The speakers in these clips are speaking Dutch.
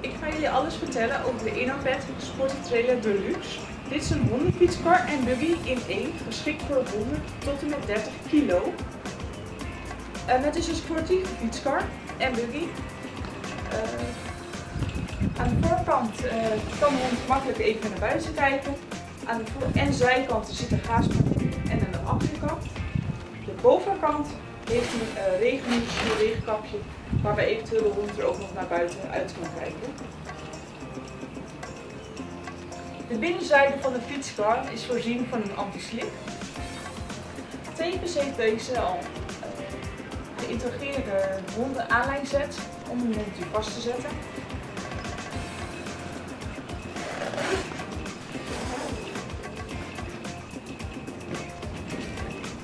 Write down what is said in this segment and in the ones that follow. Ik ga jullie alles vertellen over de Innopet Sporty Trailer Deluxe. Dit is een hondenfietskar en buggy in één, geschikt voor honden tot en met 30 kilo. Het is een sportieve fietskar en buggy. Aan de voorkant kan de hond makkelijk even naar buiten kijken. Aan de voor- en zijkanten zit een gaasparcours en aan de achterkant. De bovenkant heeft een regenkapje waarbij eventueel de hond er ook nog naar buiten uit kan kijken. De binnenzijde van de fietskar is voorzien van een anti-slip. Tevens heeft deze al geïntegreerde honden aanlijnzet om de hond vast te zetten.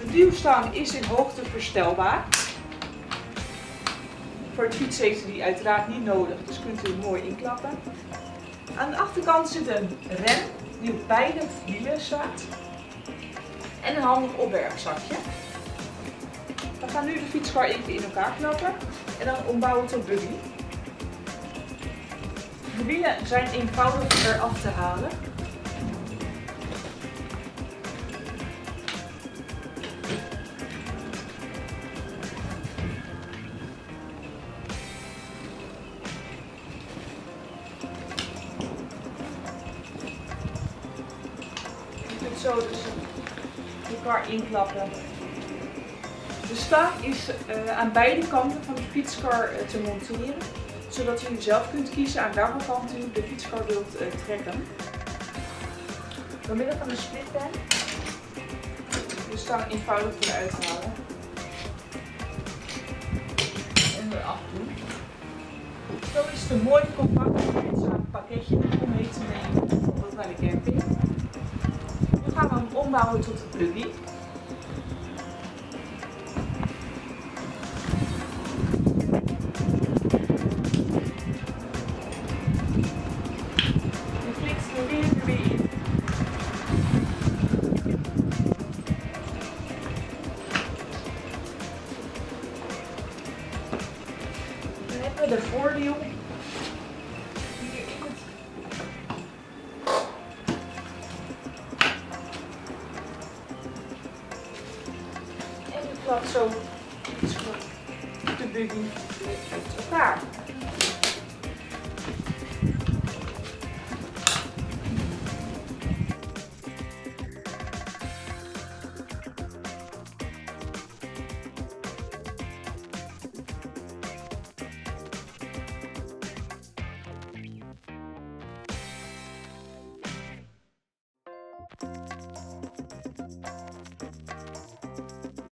De duwstang is in hoogte verstelbaar. Voor het fietsen heeft u die uiteraard niet nodig, dus kunt u hem mooi inklappen. Aan de achterkant zit een rem die op beide wielen staat en een handig opbergzakje. We gaan nu de fietskar even in elkaar klappen en dan ombouwen tot buggy. De wielen zijn eenvoudig eraf te halen. Je kunt zo dus de kar inklappen. De staaf is aan beide kanten van de fietskar te monteren, zodat u zelf kunt kiezen aan welke kant u de fietskar wilt trekken. Door middel van een splitpen de stang eenvoudig eruit halen en eraf doen. Zo is het een mooi compact pakketje om mee te nemen, bijvoorbeeld naar de camping. Nu gaan we hem ombouwen tot een buggy. De voorwiel hier in het en je klapt zo de buggy uit elkaar.